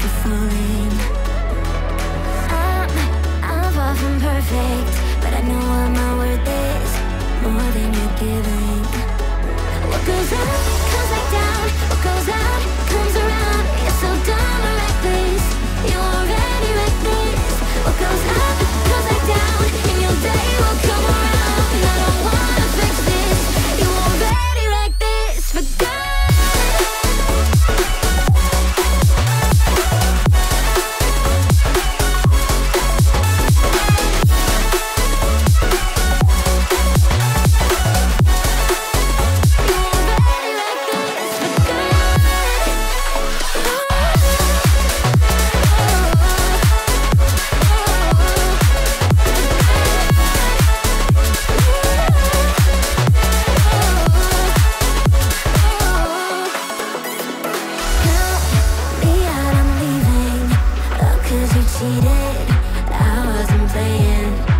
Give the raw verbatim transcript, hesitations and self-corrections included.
for fun. I'm, I'm far from perfect, but I know what my worth is, more than you're giving. What goes up comes back down, what goes out comes around. You're so dumb like this, you already like this. What goes up comes back down, and your day will come around. And I don't wanna fix this, you already like this. Forget. Cheated, I wasn't playing.